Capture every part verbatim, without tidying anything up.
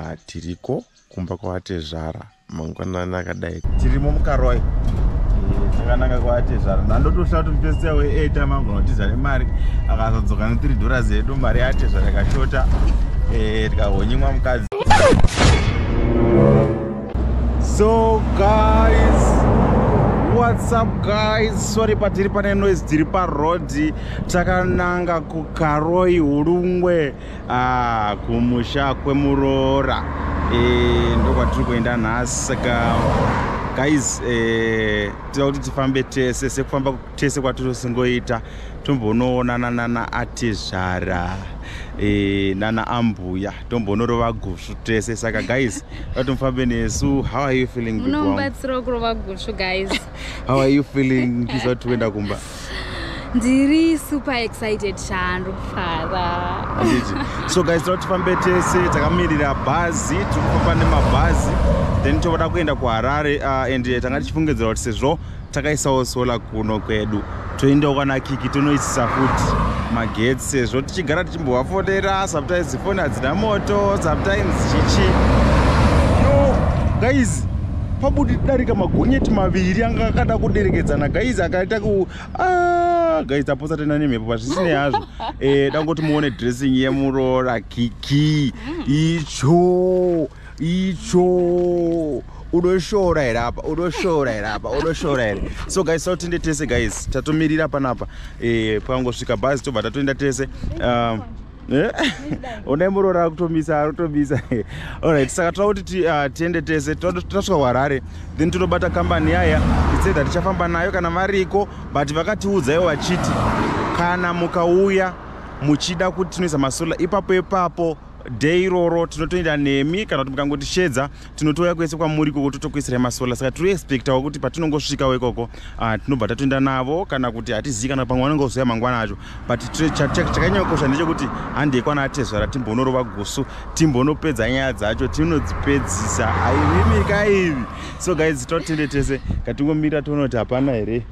Ah, tiriko kumba kwa Tezvara mangwanana akadai tirimo mukaroyi zvakanaka kwa Tezvara ndandotoshaya kuti mupesya we8 amangono tizare mari akazodzoka ne three dollars yedu mari yaTezvara kashota eh tikahonyimwa mukadzi. So guys, what's up guys? Sorry patiri pane noise tiri pa road takananga kukaroyi hurungwe ah kumusha kwemurora eh ndokwatiri kuenda nhasi ka guys eh tauti tifambe tese sekufamba tese kwatiri singoita tombonoonana nana aTezvara eh nana Ambuya tombonorova gushu tese saka guys atomfambe nesu. How are you feeling big mom? Nombatsira kurova gushu guys. How are you feeling kisatuenda kumba? Ndiri super excited chando fara. So guys tautifambe tese takamirira bhazi tikufamba nemabhazi then tovoda kuenda kuHarare and tanga tichipfungedzera kuti sezvo takaisawo sola kuno kwedu toenda kwana Kiki tonoisisa futi magetsi sezvo tichigara tichimbovafonera sometimes foni hadzina moto sometimes chichi. No guys pabudi darika magonyeti maviri anga akada kuderekedzana guys akaita ku ah guys aposa tena nemhepo pasisine yazvo eh dangoti muone dressing yemurora Kiki icho icho udoshora here apa udoshora here apa udoshora here. So guys tauti tese guys tatomirira panapa eh pangosvika bhazi tobva tatoenda tese um unemurora kutomisa arotomisa. Alright, saka tauti tiende tese tasvika Harare then tinobata kambani yaya itsedza tichafamba nayo kana variko but vakatiudzaiwo vachiti kana mukauya muchida kuti tinoisa masola ipapo ipapo day roro tinotoenda nemi kana kuti mukangotishedza tinotoya kwese kwamuriko kuti totokuisira masola saka tiri expectawo kuti patinongosvika wekoko tinobva tatoenda navo kana kuti hatizivi kana pamwe vanongozoya mangwana acho but chakanyokosha ndechekuti handei kwana Tezvara timbonorova gusu timbonopedza nyaya dzacho tinodzipedzisa haimimika ivi. So guys totende tese katingomirira toona kuti hapana here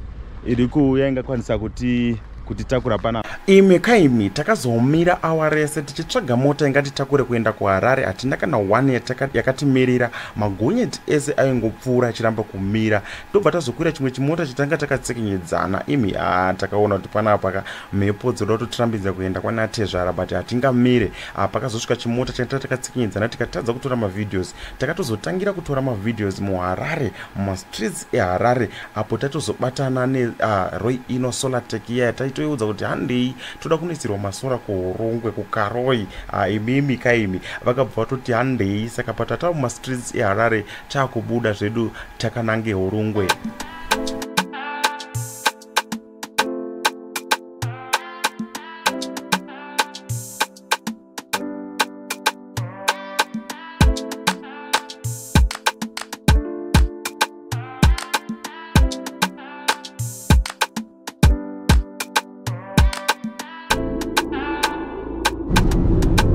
iri kuuya ingakwanisa kuti kutitakura pana imi kaimi takazomira awa rese tichitsvaga mota ingatitakure kuenda kuHarare hatina kana one yakatimirira magonyeti ese aingopfuura achiramba kumira tobva tazokwira chimwe chimota chitanga takatsekenyedzana imi aa takaona kuti panapaka mhepo dzoda kutirambidza kuenda kwana Tezvara but hatingamire pakazosvika chimota chaita takatsekenyedzana tikatadza kutora mavhidhios takatozotangira kutora mavhidhios muHarare mumastreets eHarare apo tatozobatana neRoy Ino Solar Tech iya taitoudza kuti handei toda kunisirwa masora kuhurungwe kukaroyi imimi kaimi vakabva toti handei saka patata mumastreets eHarare takubuda zvedu takanange hurungwe.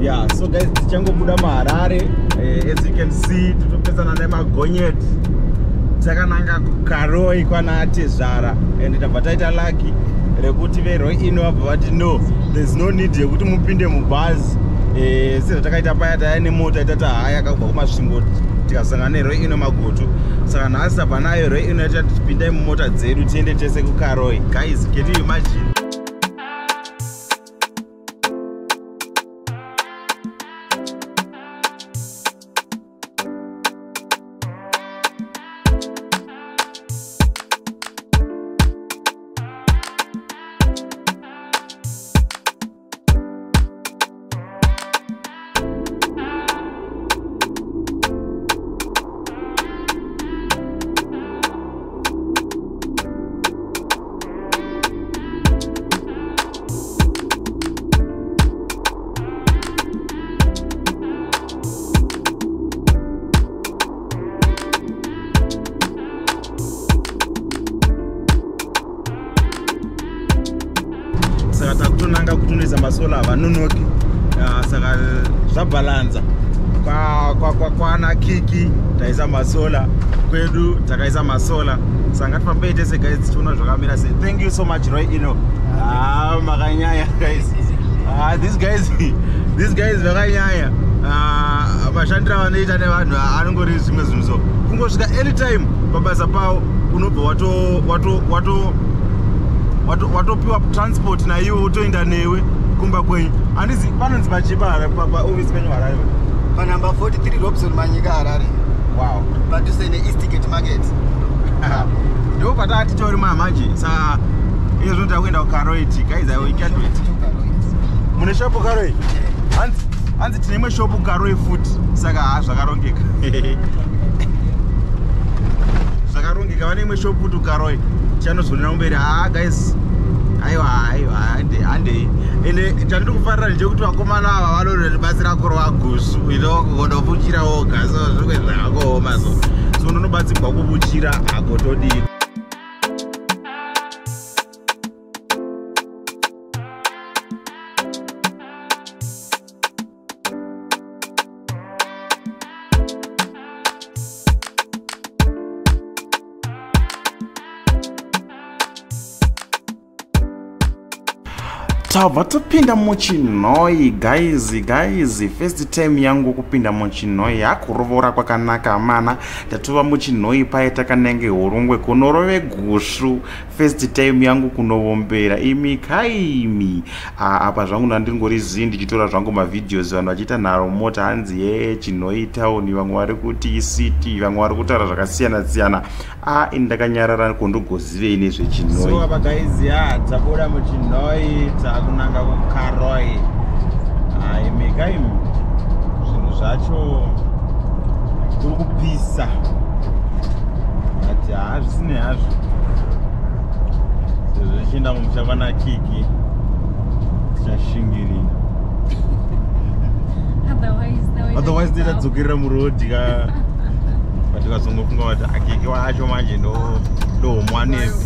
Yeah, so guys, tichangobuda muHarare, eh, as you can see, tutopesana nemagonyeti takananga kukaroyi kwana Tezvara and tabva taita lucky rekuti veRoy Ino abva vati no, there's no need yekuti mupinde mubhazi eh sezvatakaita paya taya nemota itata haya akabva kumasvingo tikasangana neRoy Ino magoto saka nhasi tabva nayo Roy Ino yatati tipindai mumota dzedu tiende tese kukaroyi. Guys, can you imagine? Nanga kutunisa masola havanunoki saka zvabhalanza kwana Kiki taisa masola kwedu takaisa masola saka ngatifambei tese guys tichiona zvakamira sei. Thank you so much Roy Ino makanyaya guys. These guys these guys vakanyaya vashandira vanoita nevanhu anongori zvimwe zvinhu so kungosvika anytime pabasa pao unobva wato wato wato wato watopiwa transport na iwe utoenda newe kumba kwenyu andizi vanonzi vachibara papa office penyu Harare panamba forty-three Robson Manyika Harare. Wow, but you say the East Gate Market ndio patati tori mamaji saka iyo zvinota kuenda kukaroiti guys I we can't wait mune shop karoi hanzi hanzi tinemwe shop karoi food saka zvakarongeka zvakarongeka vanemwe shop food karoi chanozonera mberi ah guys aiwa aiwa ande ande ene tandiri kufarira nje kuti vakomana ava vanoribatsira kurova gusu ilo kugodopuchira oga so zvikwezva hakohoma so so unonobatsirwa kupuchira hakotodii tabva topinda muchinoi guys guys first time yangu kupinda muchinoi yakurovora kwakanaka mana tatova muchinoi paye takanenge hurungwe kunorove gushu first time yangu kunovombera imi kaimi apa zvangu nandiringorizivi ndichitora zvangu mavideos vanhu vachiita nharo mota hanzi ye chinoi tauni vamwe vari kuti icity vamwe vari kutaura zvakasiyana siyana a indakanyarara kundogozivei nezvechinoi so apa guys ya tabuda muchinoi kunanga kukaroi aimekaimi zvinhu zvacho kuri kupisa ati hazvisine hazvo sezvo tichienda mumusha na Kiki tichashingirira otherwise tichadzokera muroad patikazongofunga kuti akiki wacho manje ndohomwa nepi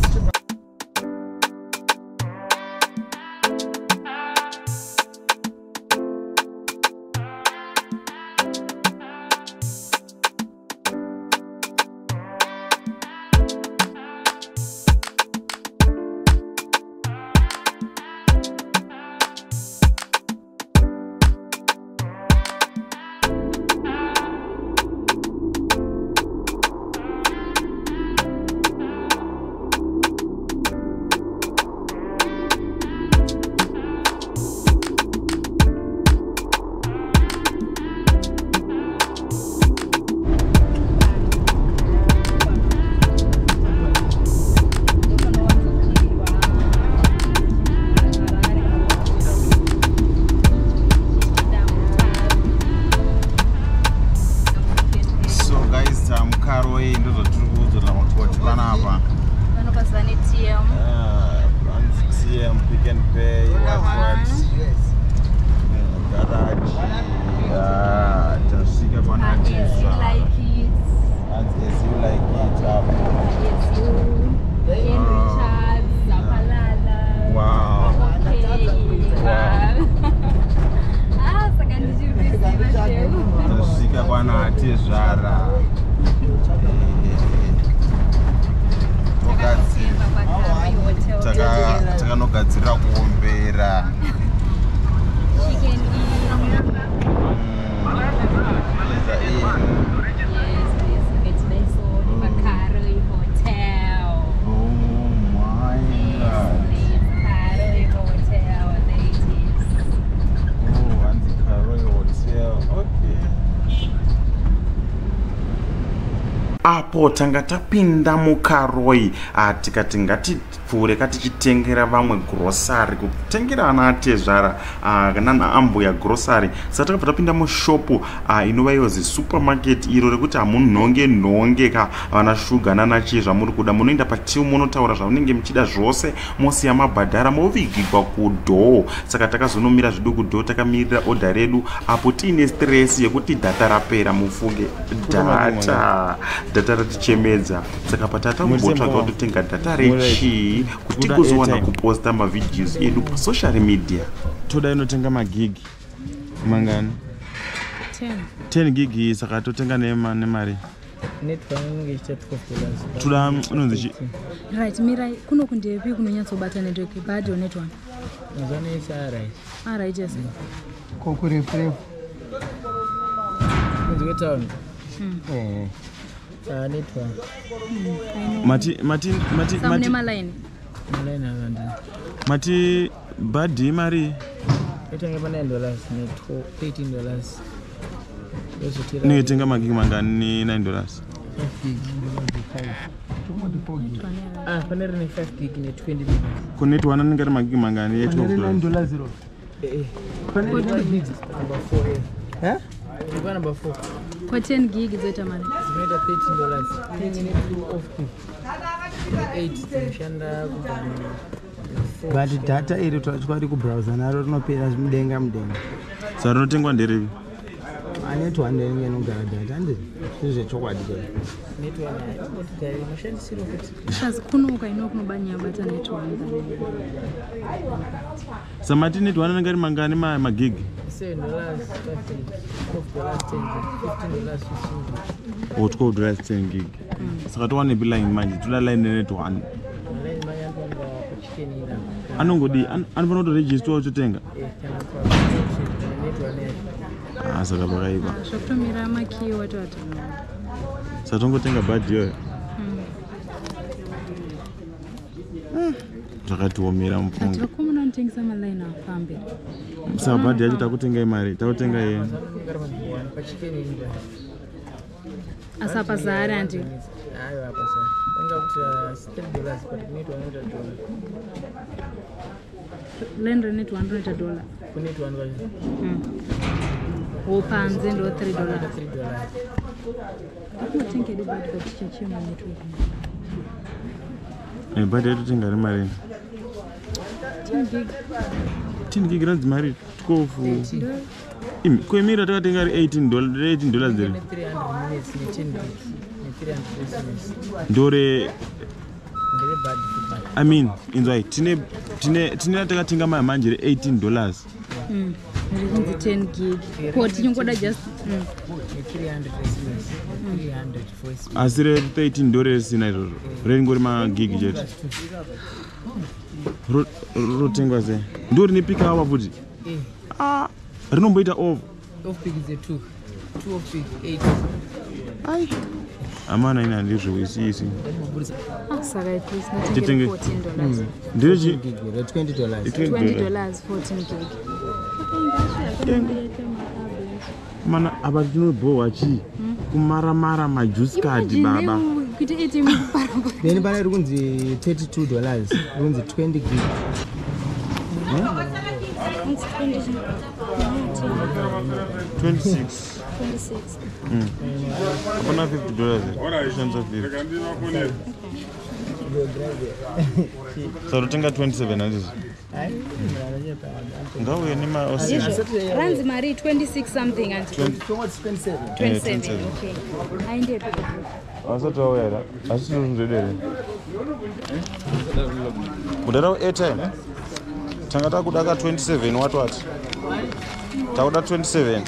Tezvara takanogadzirira kuombera apo tanga tapinda mukaroi atikati ngatipfuure katichitengera vamwe grocery kutengera ana Tezvara kana na Ambuya grocery saka takabva tapinda mushopu inova iyo supermarket iro rekuti hamunhonge nhonge ka vana shuga nana chii zvamuri kuda munoenda patimu munotaura zvaunenge muchida zvose mosiya mabhadhara movigigwa kudhoo saka takazonomira zvedu kudhoo takamirira odha redu apo tiine stress yekuti data rapera mufunge data data ratichemedza saka patata mbotsvaka kutotenga data rechi kuti kuzowana kuposta mavideos edu pasocial media toda inotenga magigi mangani ten gigi saka totenga nemari toda unonzi right mirai kuno kundepi kunonyatsobata netwekibhadho netwana nazanaisa right all right yes kokurefu wetanga. Oh. Anitwa. Mati mati mati mati. Malaini. Malaini alanda. Mati badi mari. Wetanga bana nine dollars ni eighteen dollars. Ni wetanga magi mangani nine dollars. Ah, panera ni five gig ni twenty dollars. Kunetu wanani ngari magi mangani yetu. nine dollars zero. Eh. Panera ni number four. Eh? Number number four. For ten gig is it a man? thirteen dollars. eight. But data iri twachwari ku browser naro rinopera mudenga mudenga. Saka rinotengwa ndiri. Anetwa ndenge nogara data ndiri. Zvechokwadi ndiri. Netwa ndiri mushandisiro kuti. Saka kunoka ino kunobanya bata netwa ndiri. Samati netwa ndangari mangani ma magig. seven dollars, fifteen dollars, fifteen dollars. What code does ten gig? Sakatwana bila imanje, tula line nene to an. Line imanje amba kuchikeni ina. Anongodi, anvano to register ocho tenga. Eh, kana kwa netwa nene. Ah, sakabara iba. Shokutomira maki watu watano. Satongo tenga bad yo. Hmm. Takatuomira mpunga. Atakomana ntengisa malaini afambe. Sabadi yacho takutenga imari, takutenga ye. Asapa zara andi. Ayo apasa. Tenga kuti seven dollars but need one hundred dollars. Lendo need one hundred dollars. Kunetu one hundred dollars. Mhm. Opanze ndo three dollars. three dollars. Akutenga ndi bad kuti chichema netu. Eh bad yetu tenga imari. ten gig. ten gig rands married twelve. Im ko emira takatenga eighteen dollars eighteen dollars there. three hundred minutes eighteen dollars. Ndore ndire bad. I mean inzai tine tine tine takatenga manje eighteen dollars. Mm. ten gig. Ko tinyongoda just three hundred minutes. three hundred voice. Asire thirteen dollars inairo. Rengori ma gig jet. Rotenga ze ndori ni pika hawa futi ah rinomboita off off pig is two two of pig eight ai amana ina ndizvo isi isi saka it is not fourteen dollars ndireji twenty dollars twenty dollars fourteen gig mana abadino bo wachi kumara mara majuice card baba then bana iri kunzi thirty-two dollars kunzi twenty gig twenty-six mm bona fifty dollars chance of it so rotenga twenty-seven andizo ngawo ene ma rands mari twenty-six something andizo twenty-seven okay ainde asatowera asizunzedere mudaro airtime tanga takudaka twenty-seven what what takuda twenty-seven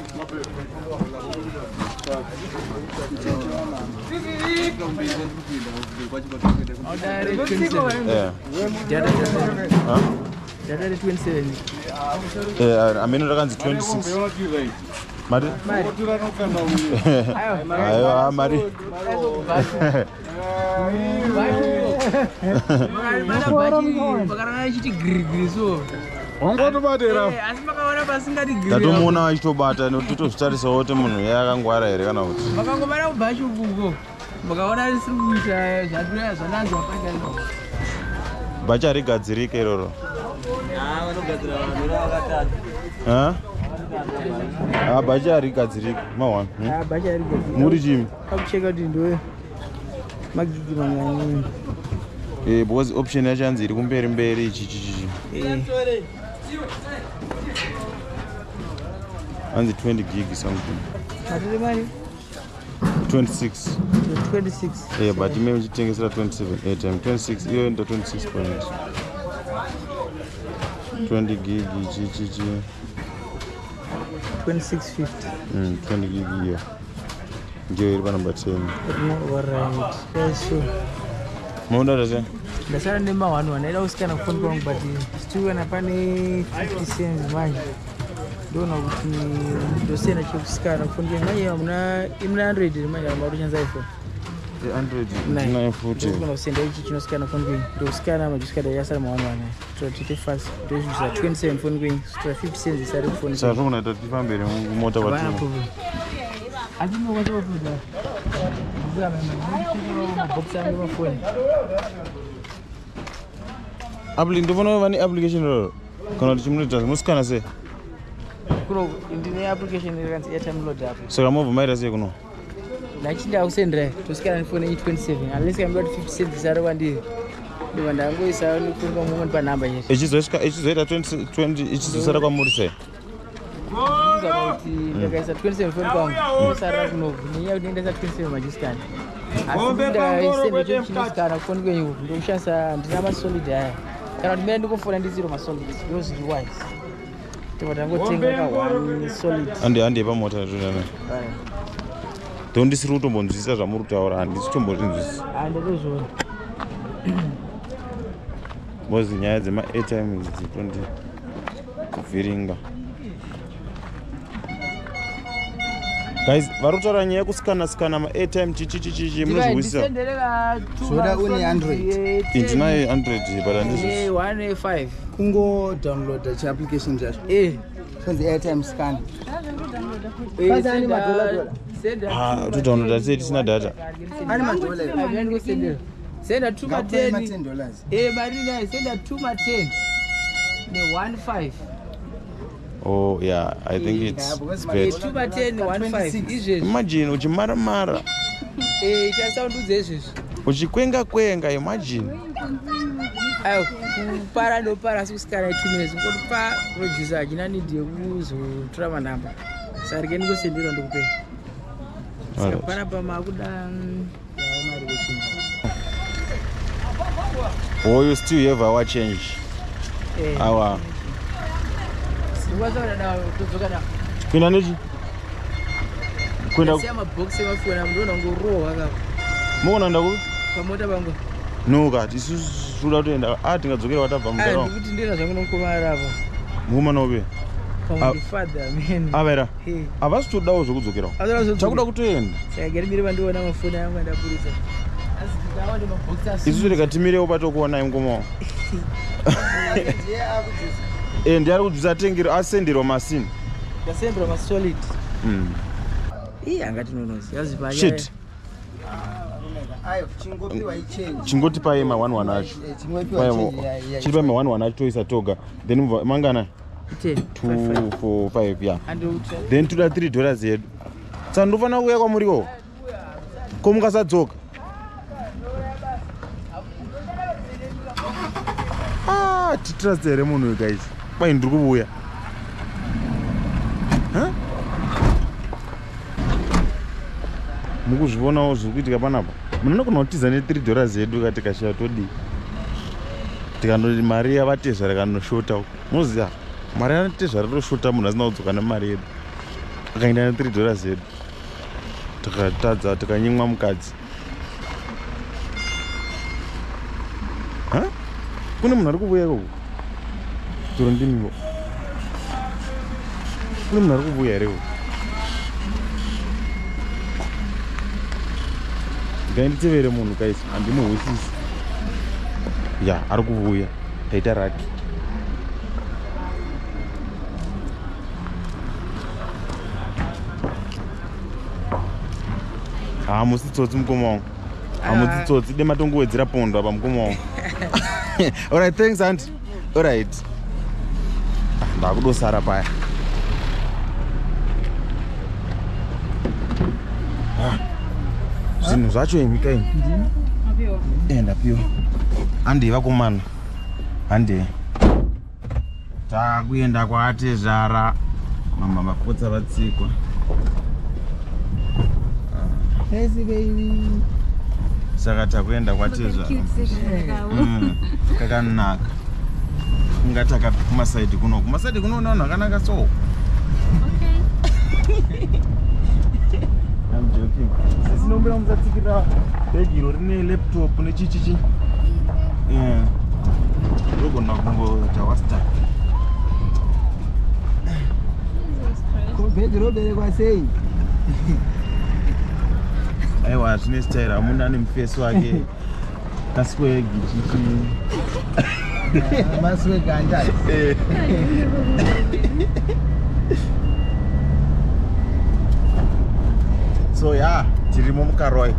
yeah huh dadare twenty-seven eh ameno rakanzi twenty-six Mari. Ayo, Mari. Tatomona achitobata nototozvitarisa wote munhu yakangwara here kana kuti. Vakangomara kubhacho bungo. Vakaona risiri kuita zvatura zvananzwa pakati. Bhacha rigadzirike iroro. Ah, vanogadzira vanhu vakatatu. Ha? Ah, bajari gadziri mawan. Ah, bajari gadziri. Muri jimi. Kakucheka kuti ndowe magigi mangani. Eh, because option ya chanzi iri kumberi mberi ichi ichi. Eh. And the twenty gig something. Madiri mari. twenty-six. twenty-six. Eh, but ime uchitengesera twenty-seven eh time twenty-six iyo ndo twenty-six point eight. twenty gig ichi ichi. twenty-six fifty. Mm, twenty gig here. Give it number ten. All right. Yes, sure. Munda dasa. Dasa number one one. I was kind of phone wrong, but still, I find fifty cents mine. Dona dosena chipskana kufundia maya mna imna one hundred maya marujanza iPhone one hundred nine forty kuna usenda hichi chinoskana kufundia do scanner majuskada yasala mwana thirty-five twenty-seven phone going fifty cents isari phone sa rona tatipa mbere mota watu adimo watu watu za mama boxa ndio phone abli ndio bona wani application ro kana chimleta muskana se Kuro, the application is airtime load up. So I'm over my resume. No, actually, I'll send to scan phone eight twenty-seven. Unless I'm not fifty cents, I don't want it. The one that goes out to the moment by number. It's just twenty twenty, it's just a more say. About the guys at twenty-seven phone call. I don't know. You didn't have twenty-seven, I just can't. I said, I'm going to go. No chance, I'm not solid. I cannot make no phone and this is my solid. Those is wise. And the Andy Bamotor, don't this root of Monsis as a motor and this two motions. And the reason was in the eight times the twenty fearing guys. Varuta and Yaku scanner scanner eight times Chichi Muslim. So that only Android. It's nine Android, but I'm one a five. Go download the application just eh so the airtime scan ah to download that it's not data send that two ten dollars eh barina send that two ten the one five oh yeah I think it's two ten one five imagine uchimara mara eh cha sound dzezvizvi uchikwenga kwenga imagine ayo para no para subscribe two minutes ngokuti pa producer jinani ndiye kuzotora manamba saka ngeni kusendira ndokupe saka para pa makuda oh you still have our change our wazora na kuzoka na kwenda neji kwenda sema box yafuna mndona ngorowa kaka muona ndako pamota pangu no god this is Suda to end up acting at the way whatever. I don't know what woman over. Come father, man. Avera. I've asked two dollars to get off. I don't know to end. I get me one do another food and I'm going to put it. It's usually got to me over to go and I'm going on. And there would be that thing I send it on my sin. The same from a solid. Yeah, I got no noise. Shit. Chingoti paye ma one one acho. Chingoti ma one one acho is a toga. Then mangana two four five yeah. Then two to three dollars yet. Sanduva na uya kumurigo. Kumka sa joke. Ah, trust the remono guys. Paye ndrugu uya. Huh? Mukuzvona ozokuitika panapa munono kunotiza ne three dollars yedu katikashaya todi tikanoti mari yavatezvara kanoshota muziya mari anotezvara roshota munhu asina kudzoka nemari yedu akaenda ne three dollars yedu tikatadza tikanyimwa mukadzi ha kune munhu ari kubuya ikoko dzoro ndimimo kune munhu ari kubuya here Guys, and the movies. Yeah, Arguya, Peter I must talk to come on. I must talk to them. I don't go with Rapond, but I'm come on. All right, thanks, Aunt. All right. I'll go Sarapa. Zino zacho emikayi. Apio. Enda pio. Andi vakomana. Andi. Takuenda kwa Tezvara. Mama makotsa vatsikwa. Hezi baby. Saka takuenda kwa Tezvara. Mm. Kakanaka. Ungataka kuma side kuno. Kuma side kuno unaona kanaka so. Okay. I'm joking. This number I'm just taking a bag. Or any laptop, any chichi chichi. Yeah. Look on that. Go to Java Star. Aiwa zvinestaira amuna nemufeso wake kaswe gichiki maswe ganda so yeah tirimo mukaroi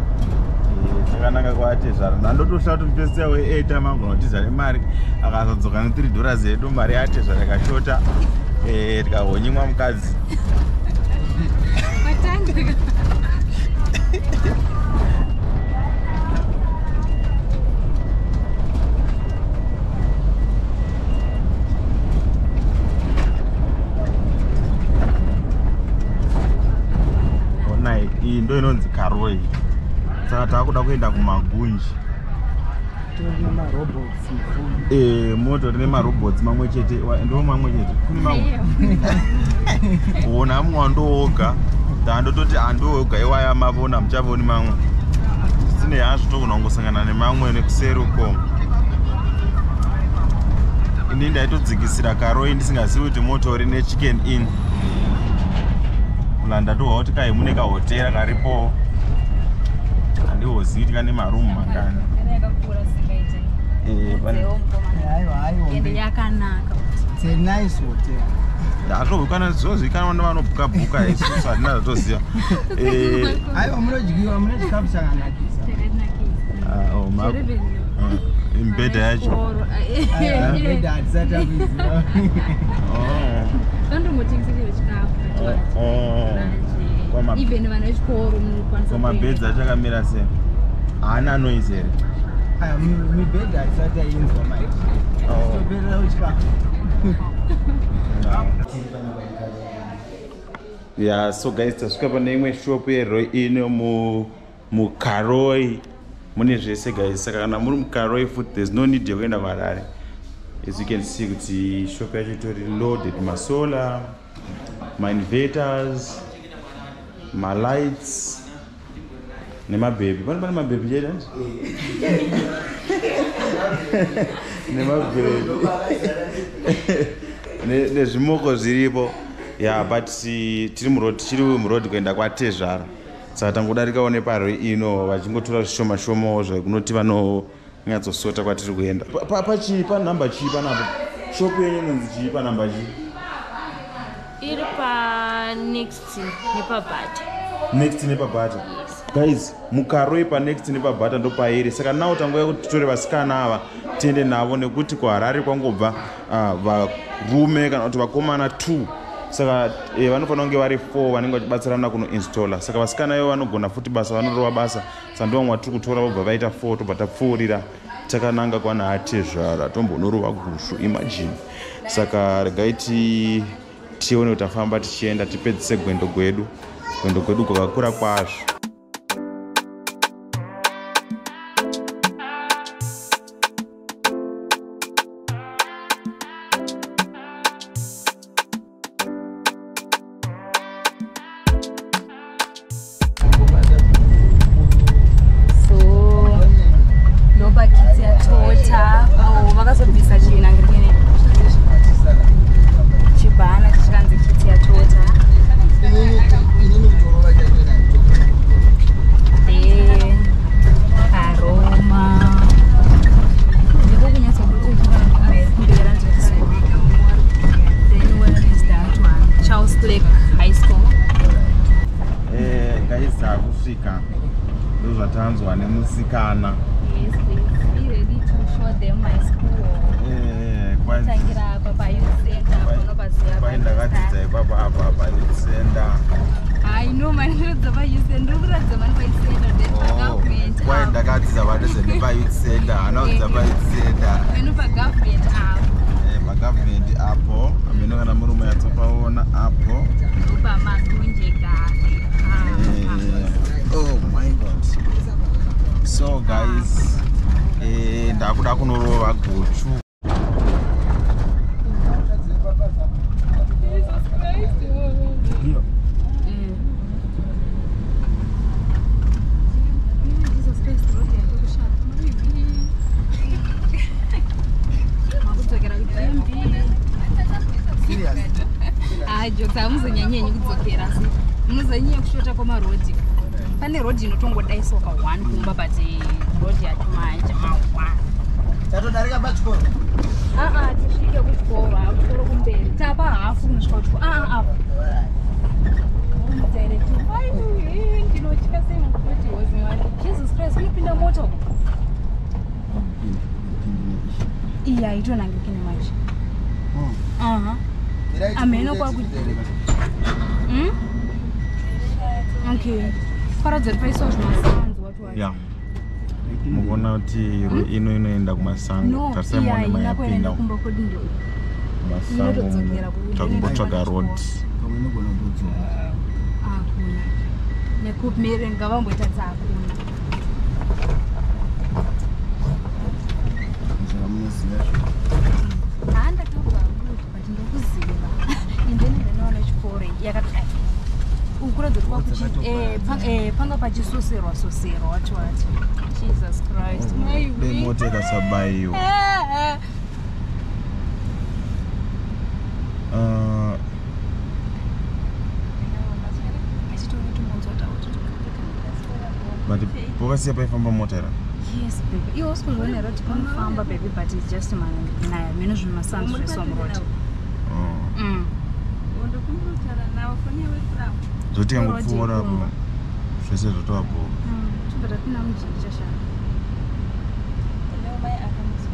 zvakanaka kwate zvaro ndandotoshaya kuti mufeso we eight amangu notizare mari akazodzoka ne three dollars edu mari yate zvakashota eh tikahonyimwa mukadzi matanga ndo inonzi Karoi. Saka takuda kuenda kumagunji. Tine marobotsi. Eh, moto rine marobotsi mamwe chete, ndo mamwe chete. Kune mamwe. Ona mwando oga, ndandototi ando oga iwaya mavona muchavoni mamwe. Sine yazvo kunongosangana nemamwe nekuseruko. Ini ndaitodzikisira Karoi ndisingazivi kuti moto rine chicken inn. Landadua wote kai muneka hotel karipo ndio zidi kane marumu makana eh bana hayo hayo ndi yakanaka it's a nice hotel ndaro kana zozi kana vana vanobhuka bhuka isu sadina toziya eh hayo munojigiwa amunezikapisa kana nakisa ah oh ma imbeda yacho imbeda adzata bizi oh ndo mutingizire chikafu oh even vana vechikoro munokwanisa koma bedza chakamira sei ana noise here ah mi bedza isati ainzwa mai stoperera uchika yeah so guys tasvika pane imwe shop yeroi ino mu mukaroi mune zvese guys saka kana muri mukaroi futi there's no need yekuenda Harare as you can see kuti shop yacho itori loaded masola my inverters, my lights, and my baby. What about my baby, Jaden? My baby. There's more ziribo. Yeah, but see, Tim Road, Chirum Road, going to Tezvara. So I'm going to go to Paris, you know, I'm going to show my show more, not even know. I'm going to go to the end. Papa, cheap number, cheap number. Shop and cheap number. Iripa next nepa bata. Next nepa bata. Yes. Guys, mukaroi pa next nepa bata ndo pa iri. Saka nawo tangoya kutitore vasikana ava tiende navo nekuti kuHarare kwangobva varume kana kuti vakomana two. Saka vanofanira kunge vari four vanenge vachibatsirana kunoinstalla. Saka vasikana ivo vanogona futi basa vanorova basa. Saka ndo vamwe vatiri kutora vobva vaita four tobva tapfuurira takananga kwana Tezvara tombonorova gushu imagine. Saka regaiti tione utafamba tichienda tipedzise gwendo gwedu gwendo gwedu kwakakura kwazvo Musikana. Yes, please. Be ready to show them my school. Eh, kwanza. Tangira papa youth center, pano pasiya. Kwaenda katidza papa apa apa youth center. I know my youth papa youth center, kuratidza man pa youth center, then government. Kwaenda katidza vanhu pa youth center, anodza pa youth center. Menu pa government app. Eh, pa government apo, amino kana murume yatopaona apo. Upa makunjeka. Oh my god. So guys, eh ndakuda kunorova gochu. I hamuzonyanyi nyekudzokera muzonyi kushota koma road pane road inotongodai soka one kumba pati road yatumanja mawa tatodarika pachikoro ah ah tisvike kuchikoro kuchikoro kumberi tapa hafu nosvika kuchikoro ah ah apo mudairecti aiwe ndinotyisa semukoti wozimari Jesus Christ kunopinda moto iya itonangikini machi aha ameno kwakuti hm okay paradze paiso zvimasanzu watwa yeah mugona kuti ino inoenda kumasango tasemone mayapinda masango takumbotsvaga road inogona kudzoka akuna nekupmire ngavamboita dzakuna handa tobva kuti patinokuziva indeni ndinoona chikore yakati ukurodza kwakuti eh eh panga pachisoserwa soserwa wati wati Jesus Christ maiwe moteka sabaiyo ah but pogasiya paifamba motera yes baby iwo sikuzoonera kuti panofamba baby but it's just man naye meno zvimasanzu zvesomuroti oh mm ondokumurutara nawo foni yewe frau zotiya ngopfuura apo zvese zvotoapo tubata tina mujinja sha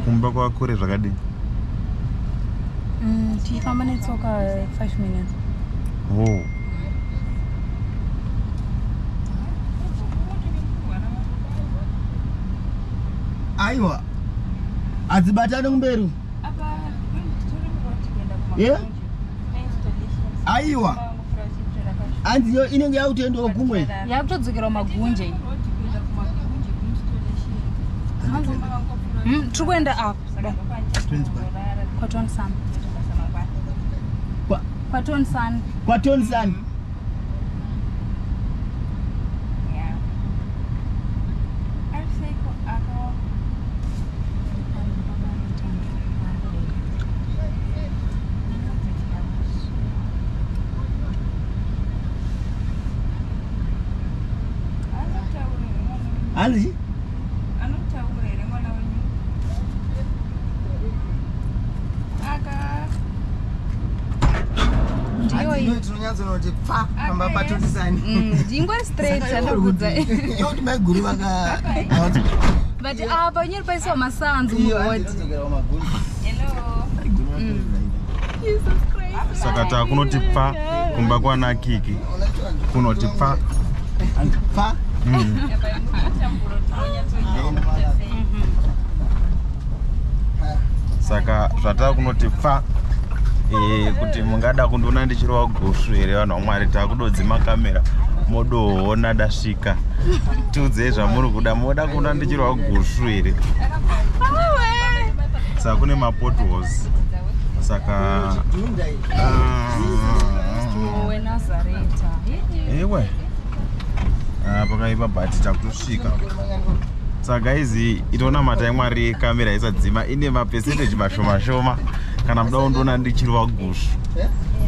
kumba kwakure zvakadini mm tifamba netsoka five minutes oh aiwa adzibatana kumberu apa yeah aiwa andiyo inenge yautendwa kumwe yakutodzukira magunje hm turi kuenda up Cotton Sun Cotton Sun Cotton Sun ali anotaura here mwana wenyu aka ndiyo iyo tunonyatsona kuti pfa pamba patotisani ndingori straight anogudza yoti mai guru vaka but apa nyeri paiso masanzu muhoti hello Jesus Christ saka ta kunoti pfa kumba kwana Kiki kunoti pfa and pfa saka zvataa kunoti pfa eh kuti mungada kundoona ndichirova goshu here vanhu vamwari takudodzima kamera modoona dasvika tudze zvamuri kuda moda kuona ndichirova goshu here saka kune mapotholes saka we Nazareta ewe pakaipa bhati takusvika saka izi itonamatai Mwari kamera isadzima ine mapesenteji mashomashoma kana muda kundoona ndichirova gushu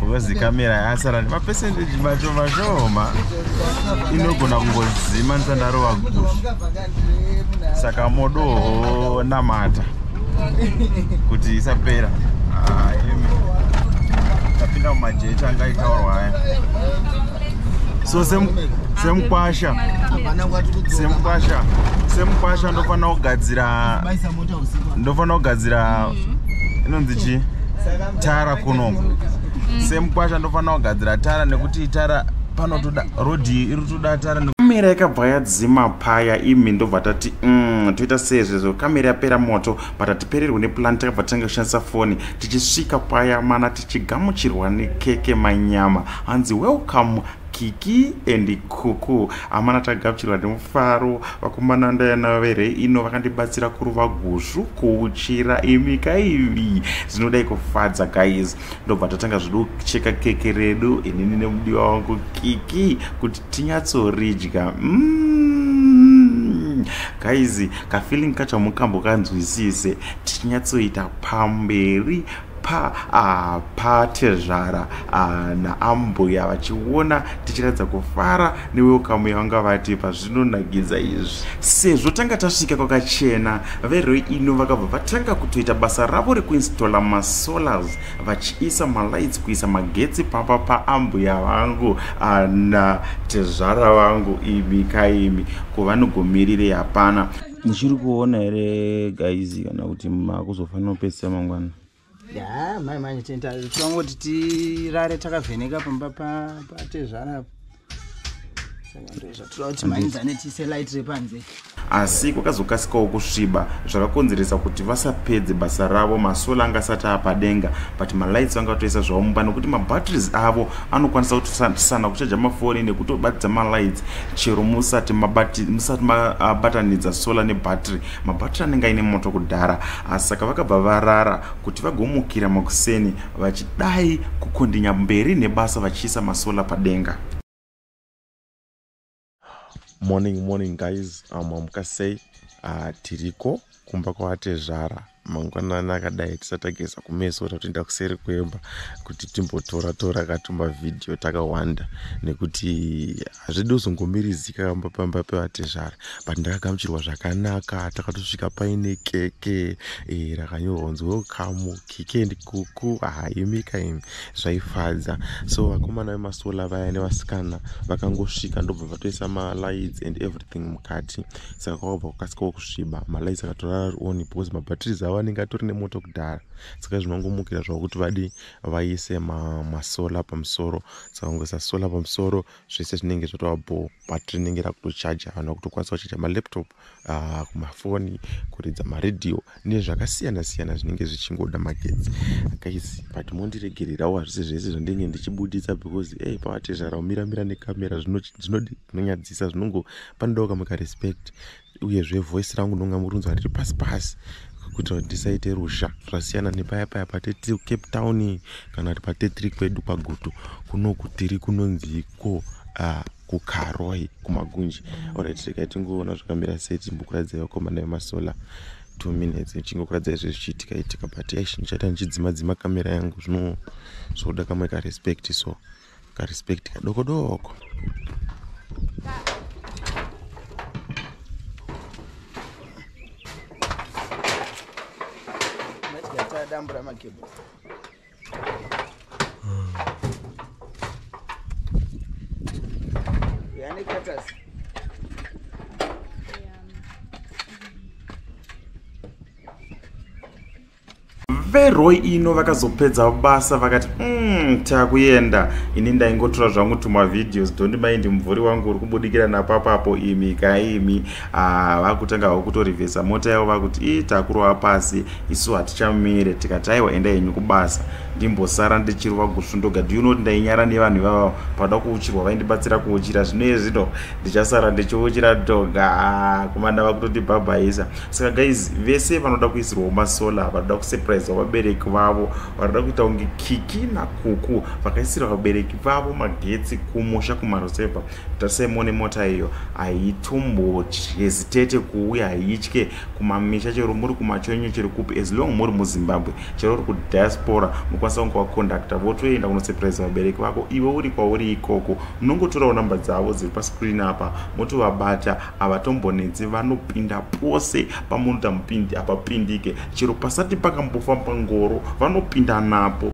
because kamera yasara nemapesenteji mashomashoma inogona kungodzima ndisandarova gushu saka modoonamata kuti isapera tapinda mumajecha anga itaurwa aya so sem semkwasha semkwasha semkwasha ndofana kugadzira ndofana kugadzira inonzi chi tara kunoku semkwasha ndofana kugadzira tara nekuti tara panotoda road irutoda tara kamera yakabva yadzima paya imi ndobva tati mm, toita sei izvozvo kamera yapera moto bata tipererwe neplan takabva tanga kushandisa foni tichisvika paya mana tichigamuchirwa nekeke manyama hanzi welcome Kiki and Kuku amana tagapchirwa nemufaro vakomana ndayana vere ino vakandibatsira kuruva gushu kuuchira imika ivi zvinodai kufadza guys ndobva tatanga zvedu kucheka keke redu inini nemudiwa wangu Kiki kuti tinyatsoridya mm. guys kafeeling kacha mukambo kanzwisise tinyatsoita pamberi pa a pa Tezvara na Ambuya vachiona tichiratidza kufara newekamu yavanga vatipa zvinonakidza izvi. Sezvo tanga tasvika kwakachena veroi ino vakabva vatanga kutoita basa ravo rekuinstola masolars vachiisa malights kuisa magetsi papa paAmbuya vangu na Tezvara vangu imi kaimi kuvanogomirire hapana. Muchiri kuona here guys kana kuti makuzofanira kupesa mangwana? Ya mai manje tenta twangoti tirare takavheneka pamba pa Tezvara saka ndoisa trot mainzane tiselaitire panze asi kwakazokasikawo kusviba zvakakonzeresa kuti vasapedze basa ravo masola angasati apadenga but malights vanga kutoisa zvavo mumba nokuti mabatteries avo anokwanisa kutosana kuchaja mafoni nekutobatidza malights chero musati mabatanidza sola nebattery mabattery anenge aine moto kudhara. Saka vakabva varara kuti vagomukira makuseni vachidai kukondinya mberi nebasa vachiisa masola padenga. Morning morning guys, amamukasei uh, tiriko kumba kwa Tezvara mangwanani akadai tisatageza kumeso tatoenda kuseri kwemba kuti timbotora tora katumba video takawanda nekuti hazvidozongomirizika pamba pevaTezvara but ndakagamuchirwa zvakanaka takatosvika paine keke e, rakanyorwa nzi welcome Kiki and Kuku haimika imi zvaifadza. So vakomana vemasola vaya nevasikana vakangosvika ndobva vatoisa malights and everything mukati saka kwabva kukasikawo kusviba malights akatorara oni because mabatteries ava anenge atori nemoto kudhara saka zvinongomukira zvavo kuti vadi vaise masola pamusoro saka kungoisa sola pamusoro zvese zvinenge zvatovabo battery inenge rakutochaja kana kutokwanisa kuchaja malaptop kumafoni kuridza maredhiyo nezvakasiyana siyana zvinenge zvichingoda magetsi guys but mondiregererawo hazvese zvese zvandenge ndichibudisa because ei paTezvara umiramira nekamera zvinonyadzisa zvinongo panodawo kamakaespect uyezve voice rangu ndonga murunzwa riri pasi pasi kuti ndisaite rusha zvasiyana nepaya paya patete Cape Town kana kuti patete kwedu pagutu kuno kutiri kunonziko a kukaroi kumagunji. Alright tikatingoona zvakamira seti mbukuradza yakomana yemasola two minutes ichingokuradza izvi zvichitikaita but action chata ndichidzima dzima kamera yangu zvino zvoda kamwe ka respect so ka respect kadoko doko. We are not cutters. Veroi ino vakazopedza basa vakati mmm takuenda ini ndaingotora zvangu tuma videos don't mind mvuri wangu uri kubudikira napapapo imi kaimi ah vakutanga kutorevesa mota yavo vakuti itakurwa pasi isu hatichamire tikataiwa enda yenyu kubasa ndimbosara ndichirwa gusundoga do you know ndainyara nevanhu vavo pada kuuchirwa vaindibatsira kuuchira zvinezvito ndichasara ndichouchira doga kumanda vakutoti babhaisa. Saka guys vese vanoda kuisirwa masola vanoda kusurprise vabereki vavo varada kuita unge Kiki na Kuku vakaisirwa vabereki vavo magetsi kumosha kumarosevha tasemone mota iyo haitombohesitete kuuya haitye kumamisha chero muri kumachonyo chero kupi as long muri muZimbabwe chero uri kudiaspora mukwanisa kunge wakondakta votoenda kunosurprise vabereki vako ivo uri kwauri ikoko munongotorawo namba dzavo dziri pascreen apa motovabata havatombonetsi vanopinda pose pamunhu tamupindi apapindike chero pasati pakambofamba ngoro vanopinda napo.